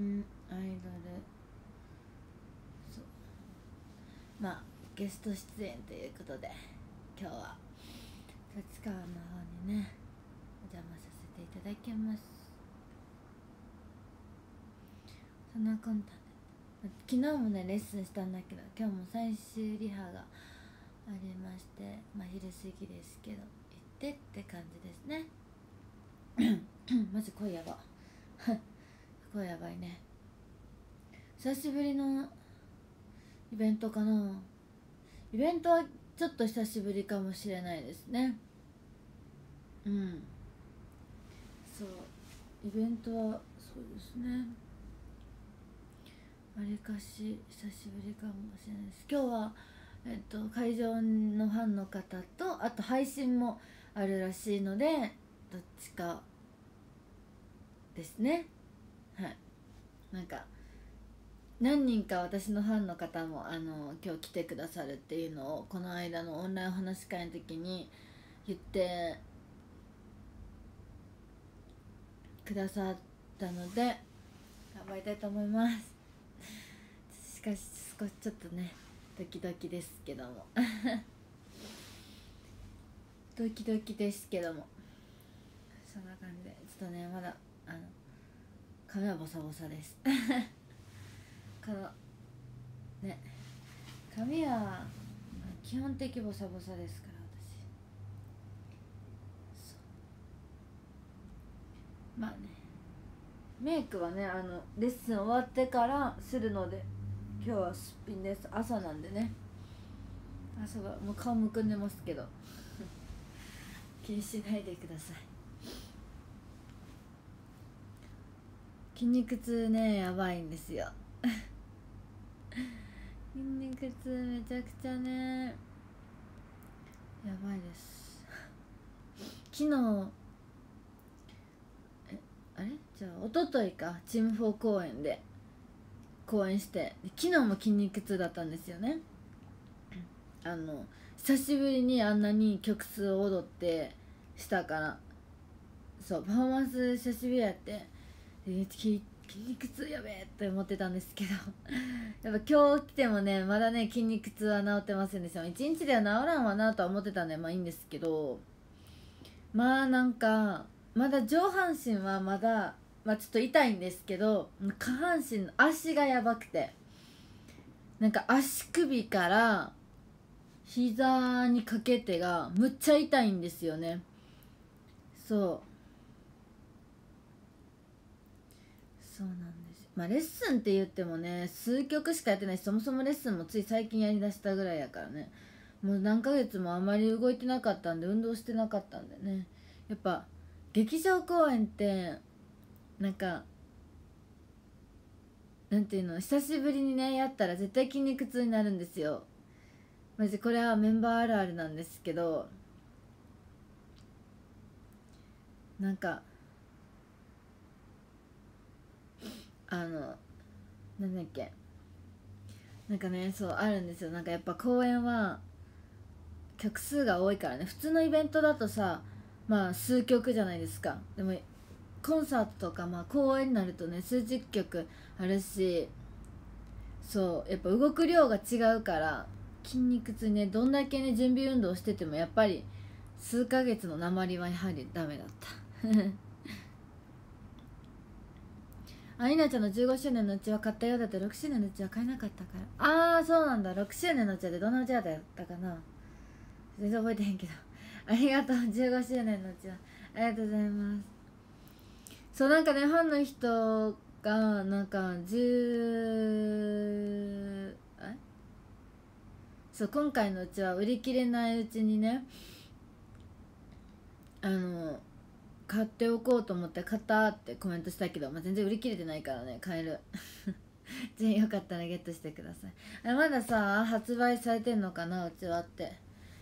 アイドル、そう、まあゲスト出演ということで今日は立川の方にねお邪魔させていただきます。そんなこんなで昨日もねレッスンしたんだけど、今日も最終リハがありまして、まあ昼過ぎですけど行ってって感じですね。マジ声やば声やばいね。久しぶりのイベントかな。イベントはちょっと久しぶりかもしれないですね。うん、そう、イベントはそうですね、わりかし久しぶりかもしれないです。今日は会場のファンの方と、あと配信もあるらしいのでどっちかですね。はい、なんか何人か私のファンの方も今日来てくださるっていうのをこの間のオンラインお話し会の時に言ってくださったので頑張りたいと思います。しかし少しちょっとねドキドキですけどもドキドキですけども、そんな感じでちょっとねまだ髪はボサボサですこのね髪は基本的ボサボサですから私。そう、まあねメイクはねレッスン終わってからするので今日はすっぴんです。朝なんでね、朝はもう顔むくんでますけど気にしないでください。筋肉痛ねやばいんですよ筋肉痛めちゃくちゃねやばいです昨日おとといかチーム4公演して昨日も筋肉痛だったんですよね。久しぶりにあんなに曲数を踊ってしたから、そうパフォーマンス久しぶりやって筋肉痛やべえって思ってたんですけどやっぱ今日来てもねまだね筋肉痛は治ってませんでした。一日では治らんわなとは思ってたんでまあいいんですけど、まあなんかまだ上半身はまだ、まあ、ちょっと痛いんですけど下半身の足がやばくて、なんか足首から膝にかけてがむっちゃ痛いんですよね。そうそうなんです。まあレッスンって言ってもね数曲しかやってないし、そもそもレッスンもつい最近やりだしたぐらいやからね、もう何ヶ月もあまり動いてなかったんで運動してなかったんでね、やっぱ劇場公演ってなんかなんていうの久しぶりにねやったら絶対筋肉痛になるんですよ。マジこれはメンバーあるあるなんですけど、なんかなんだっけなんかねそうあるんですよ。なんかやっぱ公演は曲数が多いからね、普通のイベントだとさまあ数曲じゃないですか。でもコンサートとかまあ公演になるとね数十曲あるし、そうやっぱ動く量が違うから筋肉痛ね、どんだけね準備運動しててもやっぱり数ヶ月の鉛はやはりダメだったあ、いなちゃんの15周年のうちは買ったようだって、6周年のうちは買えなかったから。ああそうなんだ、6周年のうちはでどんなうちわだったかな全然覚えてへんけどありがとう、15周年のうちはありがとうございます。そうなんかねファンの人がなんかそう今回のうちは売り切れないうちにね買っておこうと思って買ったってコメントしたけど、まあ、全然売り切れてないからね買えるぜひよかったらゲットしてください。まださ発売されてんのかなうちわって、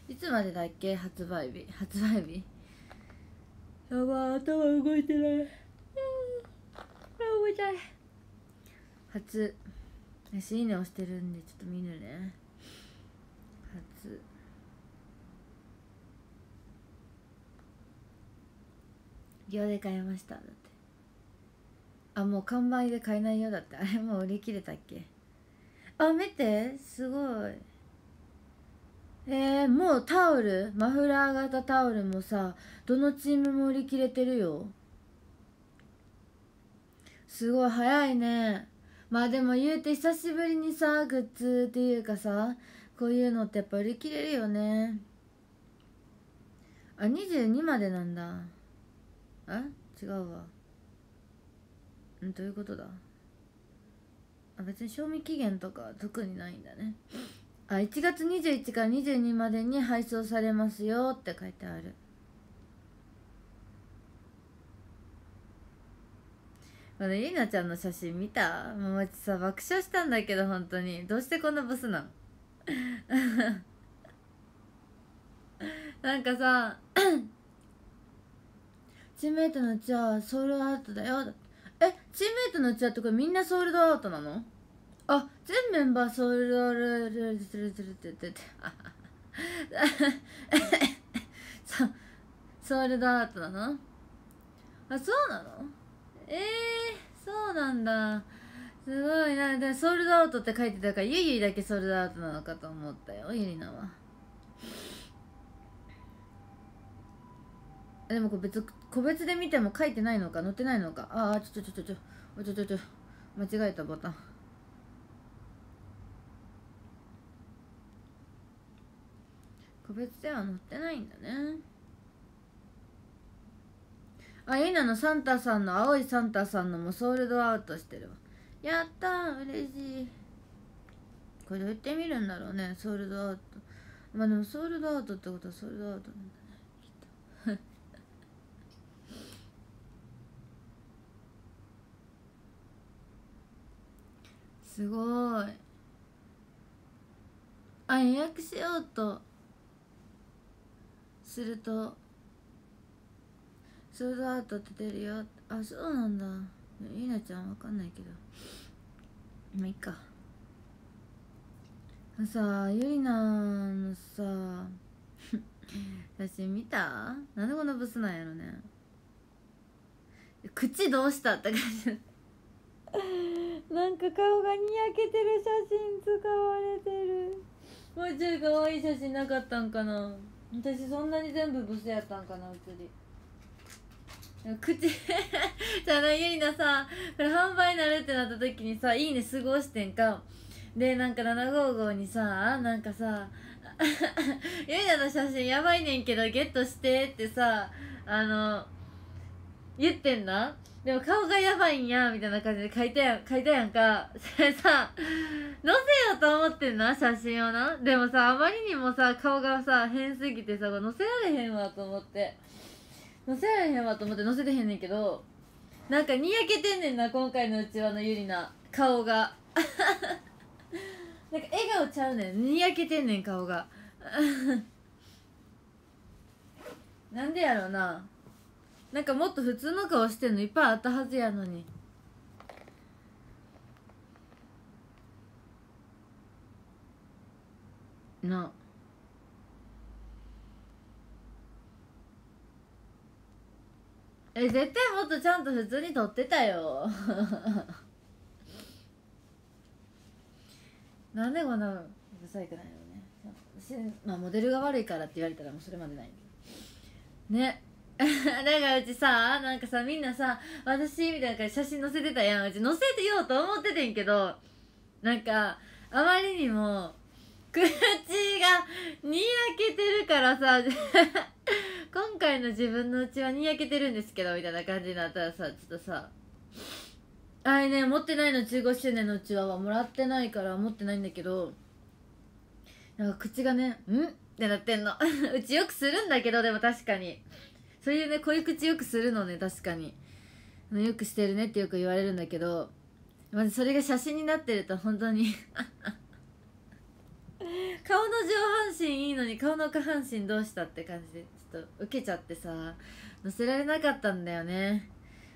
いつまでだっけ発売日やばい頭動いてない、動いたい私いいね押してるんでちょっと見るね。秒で買いましただって。あ、もう完売で買えないようだって。あれもう売り切れたっけ。あ、見て、すごい。もうタオル、マフラー型タオルもさ、どのチームも売り切れてるよ。すごい早いね。まあでも言うて久しぶりにさ、グッズっていうかさ、こういうのってやっぱ売り切れるよね。あ、22までなんだ。あ、違うわ。ん、どういうことだ。あ、別に賞味期限とか特にないんだね。あ、1月21から22までに配送されますよって書いてある。このゆいなちゃんの写真見た？もうマジさ爆笑したんだけど、本当にどうしてこんなブスなのなんかさチームメイトのうちはソールドアウトだよ。え、チームメイトのうちはってこれみんなソールドアウトなの？あ、全メンバーソウルドルルルルルソウルドアウトなの？あ、そうなの？そうなんだ。すごいな。でソウルドアウトって書いてたから、ゆいゆいだけソウルドアウトなのかと思ったよ、ゆりなは。でもこれ別、個別で見ても書いてないのか、載ってないのか。ああ、ちょ、間違えたボタン。個別では載ってないんだね。あ、ゆいなのサンタさんの、青いサンタさんのもソールドアウトしてるわ。やったー、嬉しい。これどうやって見るんだろうね、ソールドアウト。まあでもソールドアウトってことはソールドアウトなんだね、きっとすごーい。あ、予約しようとするとソールドアウトって出るよ。あ、そうなんだ。ゆいなちゃんわかんないけど、まあいいか。あ、さあ、ゆいなのさ写真見た？なんでこんなブスなんやろね。口どうしたって感じなんか顔がにやけてる写真使われてる。もうちょい可愛い写真なかったんかな。私そんなに全部ブスやったんかな、写り。口じゃあゆいなさ、これ販売になるってなった時にさ、いいね過ごしてんか。でなんか755にさ、なんかさゆいなの写真やばいねんけどゲットしてってさ、言ってんな。でも顔がやばいんやみたいな感じで書いたやんか。それさ載せようと思ってんな、写真をな。でもさ、あまりにもさ顔がさ変すぎてさ、載せられへんわと思って、載せてへんねんけど、なんかにやけてんねんな、今回のうちわのゆりな顔がなんか笑顔ちゃうねん、にやけてんねん顔がなんでやろうな。なんかもっと普通の顔してんのいっぱいあったはずやのに。なあ、絶対もっとちゃんと普通に撮ってたよなんでこんなうるさいくないのね。まあモデルが悪いからって言われたらもうそれまでないねだからうちさ、なんかさ、みんなさ私みたいな感じで写真載せてたやん。うち載せてようと思っててんけど、なんかあまりにも口がにやけてるからさ今回の自分のうちはにやけてるんですけどみたいな感じになったらさ、ちょっとさ、あれね、持ってないの、15周年のうちわはもらってないから持ってないんだけど、なんか口がね、んってなってんのうちよくするんだけど、でも確かにそういうね、こういう口よくするのね、確かによくしてるねってよく言われるんだけど、まずそれが写真になってると本当に顔の上半身いいのに顔の下半身どうしたって感じでちょっと受けちゃってさ、載せられなかったんだよね。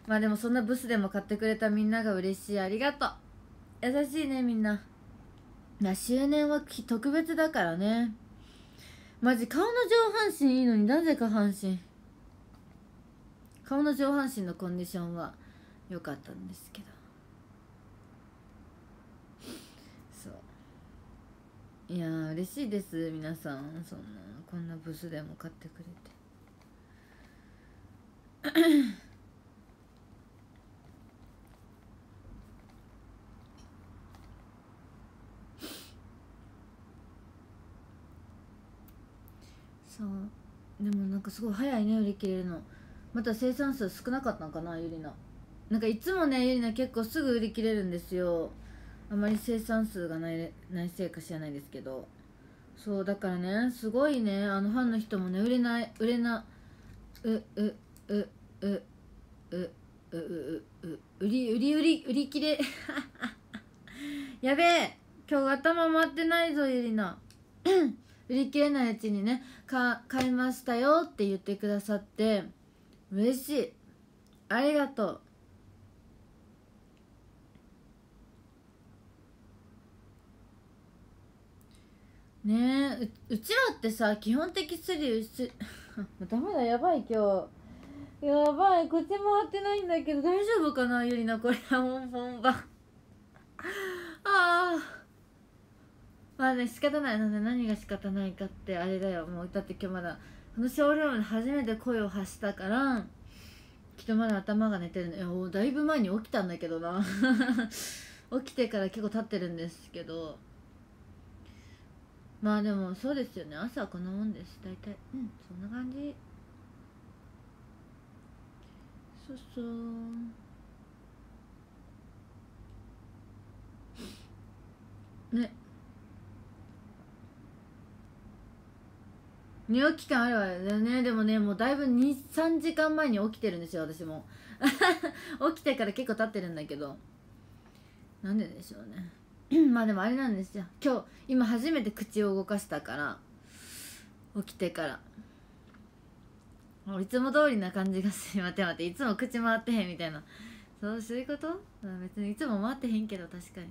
まあでもそんなブスでも買ってくれたみんなが嬉しい、ありがとう。優しいねみんな。周年は特別だからね。マジ顔の上半身いいのになぜ下半身、顔の上半身のコンディションは良かったんですけど、そういやー嬉しいです。皆さんそんなこんなブスでも買ってくれてそうでもなんかすごい早いね売り切れるの。また生産数少なかったのかなゆりな。なんかいつもねゆりな結構すぐ売り切れるんですよ。あまり生産数がないせいか知らないですけど、そうだからねすごいねファンの人もね売り切れやべえ今日頭回ってないぞゆりな売り切れないうちにね買いましたよって言ってくださって嬉しい、ありがとう。ねえ うちらってさ基本的ダメだやばい今日やばい口回ってないんだけど大丈夫かなゆりな、これは本番ああまあね仕方ないので、何が仕方ないかってあれだよ、もうだって今日まだこのショールームで初めて声を発したからきっとまだ頭が寝てるの。いやもうだいぶ前に起きたんだけどな起きてから結構経ってるんですけど、まあでもそうですよね、朝はこんなもんです大体。うんそんな感じ。そうそうね寝起き感あるわよね。でもねもうだいぶ23時間前に起きてるんですよ私も起きてから結構経ってるんだけど、なんででしょうねまあでもあれなんですよ今初めて口を動かしたから起きてからもういつも通りな感じがする。待っていつも口回ってへんみたいな、そういうこと。別にいつも回ってへんけど確かに。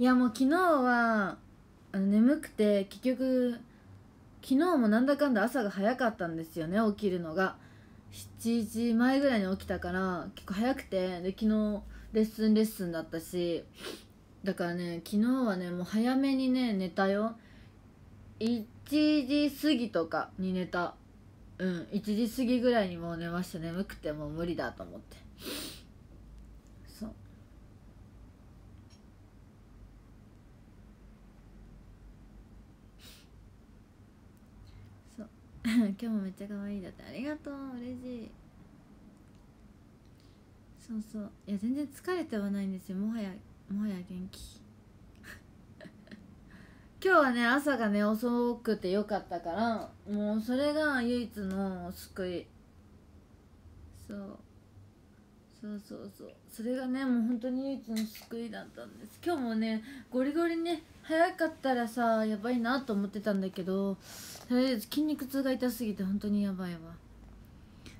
いやもう昨日は眠くて結局昨日もなんだかんだ朝が早かったんですよね。起きるのが7時前ぐらいに起きたから結構早くて、で昨日レッスンだったし、だからね昨日はねもう早めにね寝たよ。1時過ぎとかに寝た。うん1時過ぎぐらいにもう寝ました。眠くてもう無理だと思って、そう今日もめっちゃ可愛いだって、ありがとう嬉しい。そうそういや全然疲れてはないんですよ、もはや元気今日はね朝がね遅くてよかったからもうそれが唯一の救い。そうそれがねもう本当に唯一の救いだったんです。今日もねゴリゴリね早かったらさやばいなと思ってたんだけど、とりあえず筋肉痛が痛すぎて本当にやばいわ。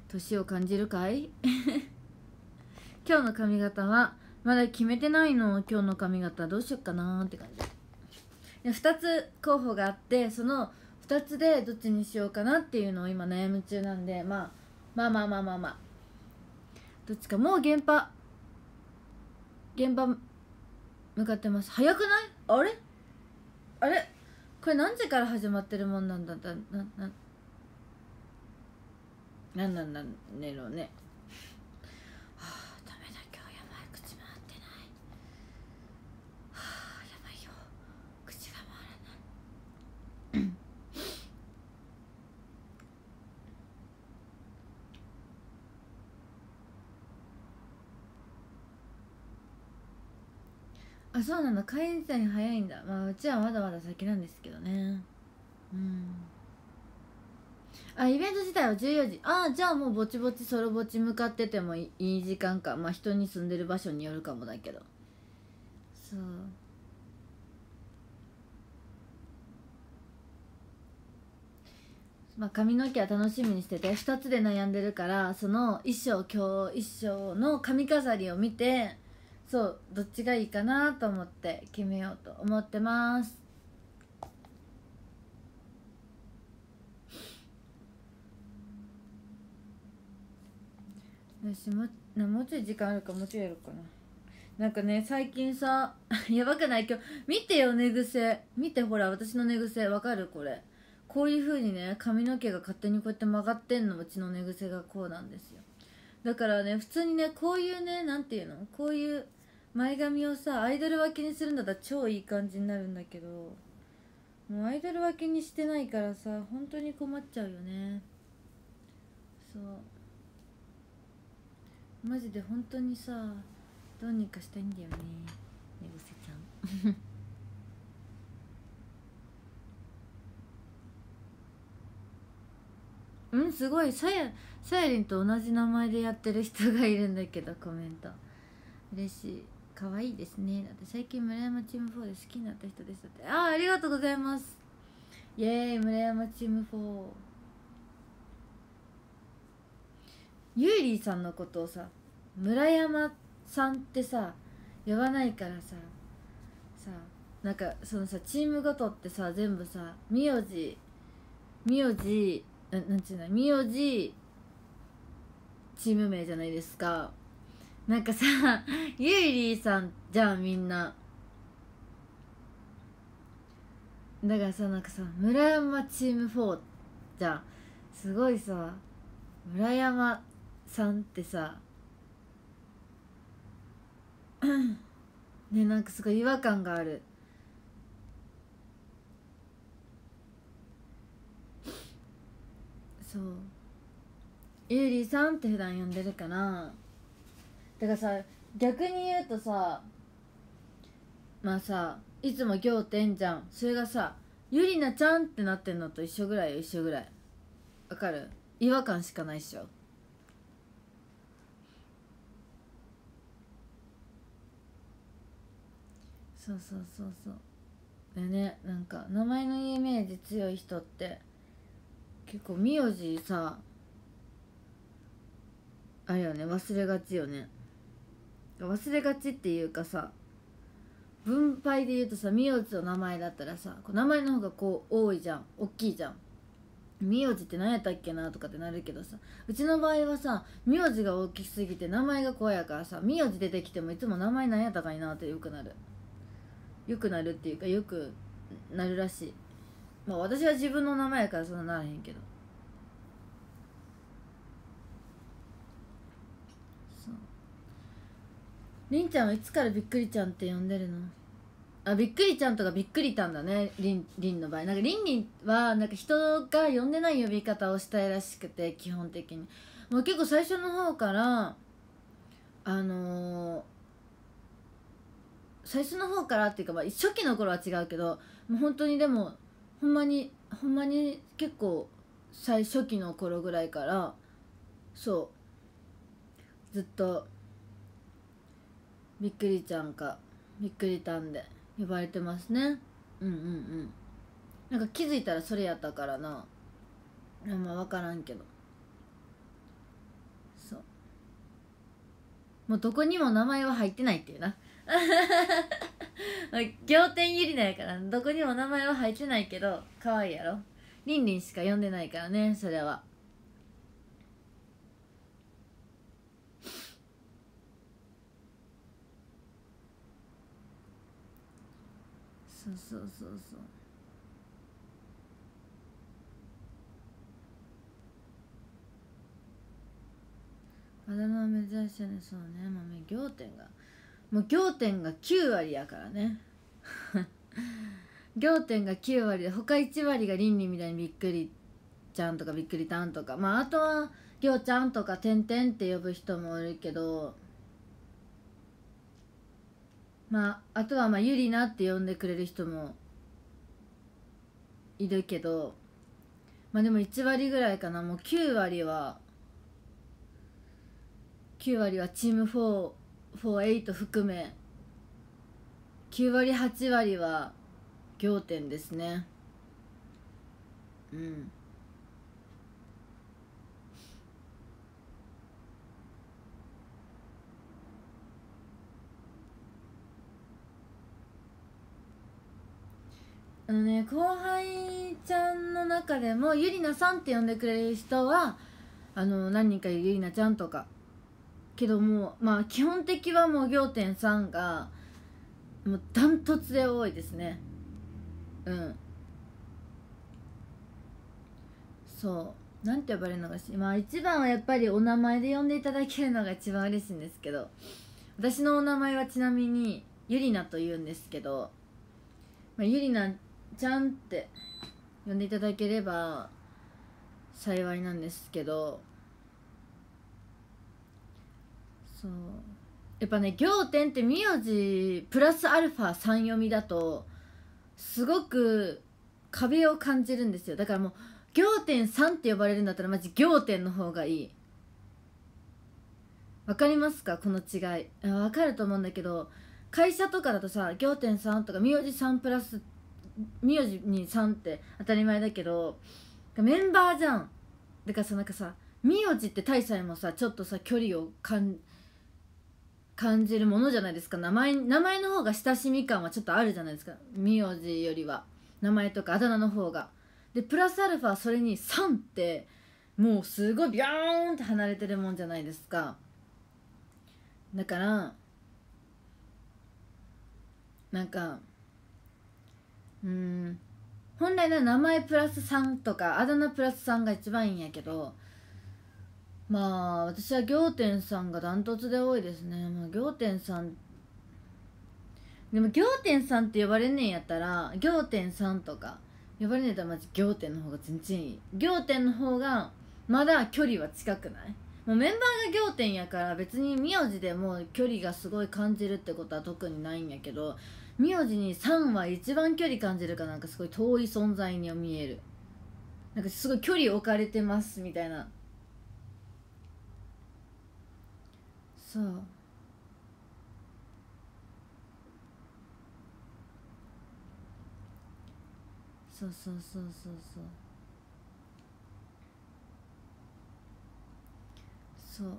年を感じるかい今日の髪型はまだ決めてないの。今日の髪型どうしよっかなーって感じで2つ候補があって、その2つでどっちにしようかなっていうのを今悩み中なんで、まあどっちか。もう現場向かってます。早くない？あれこれ何時から始まってるもんなんだなんだろうね。はあダメだ今日やばい口回ってない。はあやばいよ口が回らないあ、そうなんだ。会員時代に早いんだ。まあうちはまだまだ先なんですけどね。あ、イベント自体は14時。ああじゃあもうぼちぼちそろぼち向かっててもいい時間か。まあ人に住んでる場所によるかもだけど。そう。まあ髪の毛は楽しみにしてて、2つで悩んでるからその今日衣装の髪飾りを見て。そうどっちがいいかなと思って決めようと思ってます。私もうちょい時間あるからもうちょいやろうかな。なんかね最近さやばくない？今日見てよ、寝癖見て、ほら私の寝癖わかる？これこういう風にね髪の毛が勝手にこうやって曲がってんの、うちの寝癖がこうなんですよ。だからね普通にねこういうねなんていうの、こういう前髪をさアイドル分けにするんだったら超いい感じになるんだけど、もうアイドル分けにしてないからさ本当に困っちゃうよね。そうマジで本当にさどうにかしたいんだよね、寝癖ちゃんうん、すごいさやりんと同じ名前でやってる人がいるんだけど、コメント嬉しい、かわいいですね。だって最近村山チーム4で好きになった人でしたって。ああ、ありがとうございます。イエーイ、村山チーム4。ゆいりーさんのことをさ村山ってさんってさ呼ばないからさなんかそのさチームごとってさ全部さ名字なんていうの、名字チーム名じゃないですか。なんかさゆいりーさんじゃんみんな。だからさなんかさ村山チーム4じゃん、すごいさ村山さんってさね、なんかすごい違和感がある。そうゆりさんって普段呼んでるから。だからさ逆に言うとさ、まあさいつも仰天じゃん、それがさゆりなちゃんってなってんのと一緒ぐらいわかる？違和感しかないっしょ。そうでね、なんか名前のイメージ強い人って結構名字さあれよね、忘れがちよね。忘れがちっていうかさ分配で言うとさ名字と名前だったらさ名前の方がこう多いじゃん、大きいじゃん。名字って何やったっけなとかってなるけどさ、うちの場合はさ名字が大きすぎて名前が怖いからさ名字出てきてもいつも名前何やったかいなってよくなるっていうかよくなるらしい。まあ私は自分の名前やからそんなならへんけど。そうりんちゃんはいつからびっくりちゃんって呼んでるの？あ、びっくりちゃんとかびっくりたんだね、りんの場合。なんかりんりんはなんか人が呼んでない呼び方をしたいらしくて、基本的にもう結構最初の方からっていうか、まあ初期の頃は違うけど、もう本当にでもほんまに結構最初期の頃ぐらいからそうずっとびっくりちゃんかびっくりたんで呼ばれてますね。なんか気づいたらそれやったからな、まあ分からんけど。そうもうどこにも名前は入ってないっていうな仰天ゆりなやからどこにも名前は入ってないけど可愛いやろ。りんりんしか呼んでないからね、それは。そうあだ名は珍しいね。そうね、まあ仰天がもう仰天が9割やからね仰天が9割で他1割がりんりんみたいにびっくりちゃんとかびっくりたんとか、まああとはりょうちゃんとかてんてんって呼ぶ人もおるけど、まああとはまあゆりなって呼んでくれる人もいるけど、まあでも1割ぐらいかな。もう9割はチーム48含め9割8割は仰天ですね。うん、あのね後輩ちゃんの中でもゆりなさんって呼んでくれる人は何人かゆりなちゃんとかけども、まあ基本的はもう仰天さんがもうダントツで多いですね。うん、そうなんて呼ばれるのが、まあ一番はやっぱりお名前で呼んでいただけるのが一番嬉しいんですけど、私のお名前はちなみにゆりなというんですけど、まあ、ゆりなちゃんって呼んでいただければ幸いなんですけど、そうやっぱね仰天って名字プラスアルファ3読みだとすごく壁を感じるんですよ。だからもう仰天さんって呼ばれるんだったらマジ仰天の方がいい。わかりますかこの違い。わかると思うんだけど、会社とかだとさ仰天さんとか名字さんプラス名字にさんって当たり前だけどメンバーじゃん。だからさなんかさ名字って大差もさちょっとさ距離を感じるものじゃないですか。名前の方が親しみ感はちょっとあるじゃないですか、名字よりは名前とかあだ名の方が。でプラスアルファそれに「さん」ってもうすごいビャーンって離れてるもんじゃないですか。だからなんか本来なら名前プラス「3」とかあだ名プラス「3」が一番いいんやけど。まあ私は仰天さんがダントツで多いですね。まあ、仰天さんでも仰天さんって呼ばれねえやったら仰天さんとか呼ばれねえやったらマジ仰天の方が全然いい。仰天の方がまだ距離は近くない。もうメンバーが仰天やから別に名字でもう距離がすごい感じるってことは特にないんやけど、名字にさんは一番距離感じるかなんかすごい遠い存在に見える。なんかすごい距離置かれてますみたいな。そうそうそうそうそうそうそう。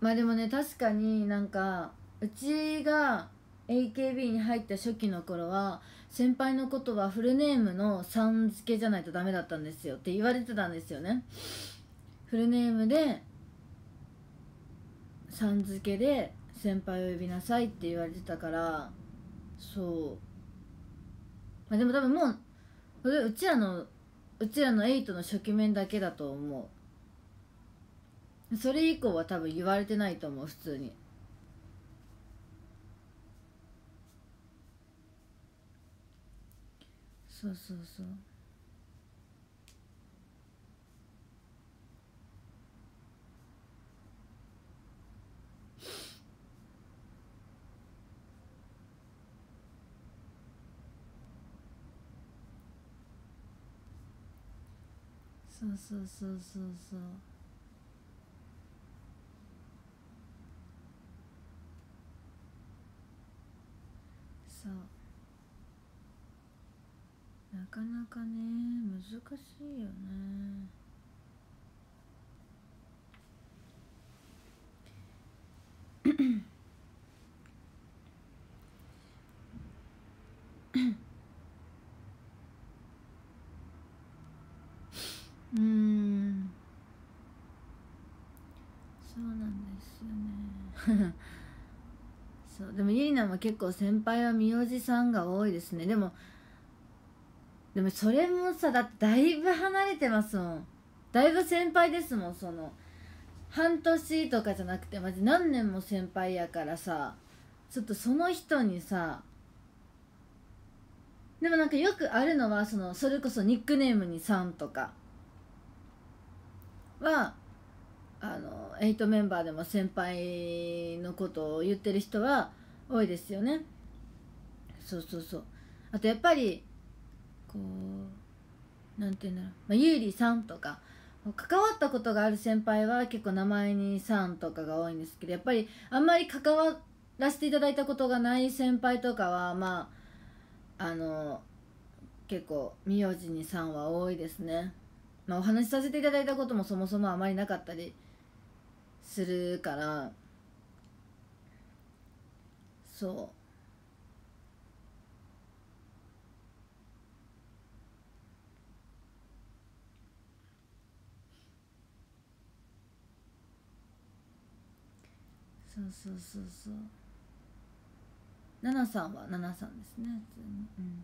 まあでもね確かになんかうちが AKB に入った初期の頃は先輩のことはフルネームの「さん」付けじゃないとダメだったんですよって言われてたんですよね。フルネームでさん付けで先輩を呼びなさいって言われてたから。そう、まあでも多分もううちらの8の初期面だけだと思う。それ以降は多分言われてないと思う普通に。そうそうそう、そうそうそうそうそう。そうなかなかね難しいよね。そうなんですよね。そうでもゆりなも結構先輩は名字さんが多いですね。でもそれもさだってだいぶ離れてますもん。だいぶ先輩ですもん。その半年とかじゃなくてマジ何年も先輩やからさ、ちょっとその人にさ。でもなんかよくあるのはそれこそニックネームに「さん」とかは8メンバーでも先輩のことを言ってる人は多いですよね。そうそうそう。あとやっぱりこうなんていうんだろう、まあ、ゆうりさんとか関わったことがある先輩は結構名前に「さん」とかが多いんですけど、やっぱりあんまり関わらせていただいたことがない先輩とかはまあ結構名字に「さん」は多いですね。まあお話しさせていただいたこともそもそもあまりなかったりするから。そう、そうそうそうそう。73は73ですね、普通に。うん、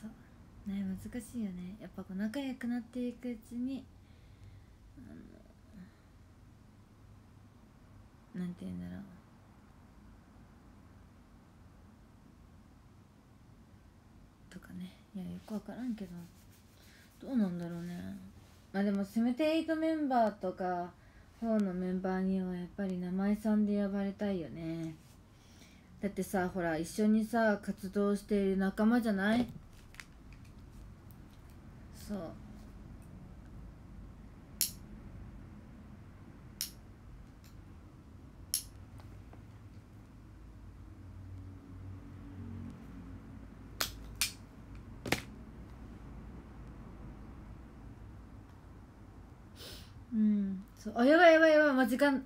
そうね、難しいよね、やっぱこう仲良くなっていくうちに、なんて言うんだろう、とかね。いや、よく分からんけど、どうなんだろうね。まあでもせめて8メンバーとか4のメンバーにはやっぱり名前さんで呼ばれたいよね。だってさ、ほら、一緒にさ活動している仲間じゃない。そう、うん、そう。あ、やばいやばいやばい、もう時間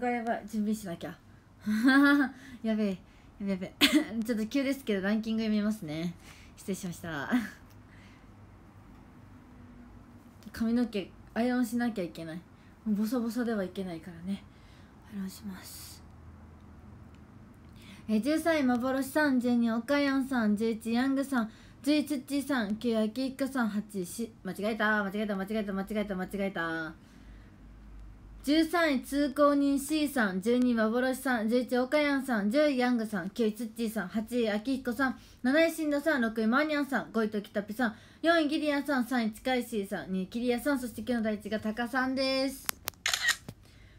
がやばい、準備しなきゃ。やべえやべえやべえ。ちょっと急ですけどランキング読みますね。失礼しました。髪の毛アイロンしなきゃいけない。ボサボサではいけないからね。アイロンします。13位幻さん、12位おかやんさん、11位ヤングさん、11位ツッチーさん、9位あきいかさん、8位し、間違えた。13位通行人 C さん、12位幻さん、11位おかやんさん、10位ヤングさん、9位ツッチーさん、8位あきいこさん、7位しんどさん、6位マーニャンさん、5位ときたぴさん、4位ギリアさん、3位近い C さん、2位キリアさん、そして今日の第1位がタカさんです。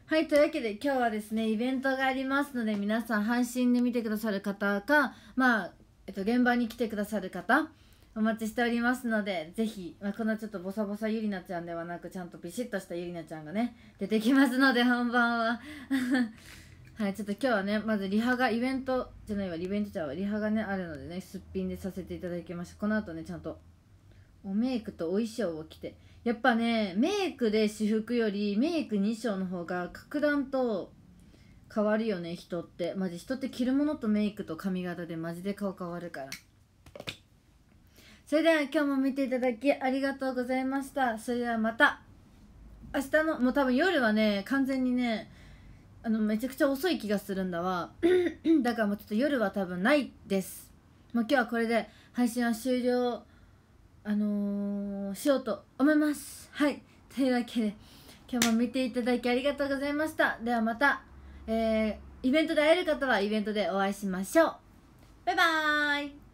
はい、というわけで今日はですね、イベントがありますので、皆さん配信で見てくださる方か、まあ現場に来てくださる方お待ちしておりますので、ぜひ、まあ、こんなちょっとボサボサゆりなちゃんではなく、ちゃんとビシッとしたゆりなちゃんがね出てきますので、本番は。はい、ちょっと今日はね、まずリハが、イベントじゃないわ、リベンジちゃんはリハがねあるのでね、すっぴんでさせていただきました。この後ね、ちゃんとおメイクとお衣装を着て、やっぱねメイクで私服よりメイクに衣装の方が格段と変わるよね、人って。マジ人って着るものとメイクと髪型でマジで顔変わるから。それでは今日も見ていただきありがとうございました。それではまた明日の、もう多分夜はね完全にねめちゃくちゃ遅い気がするんだわ。だからもうちょっと夜は多分ないです。もう今日はこれで配信は終了しようと思います。はい、というわけで今日も見ていただきありがとうございました。ではまたイベントで会える方はイベントでお会いしましょう。バイバーイ。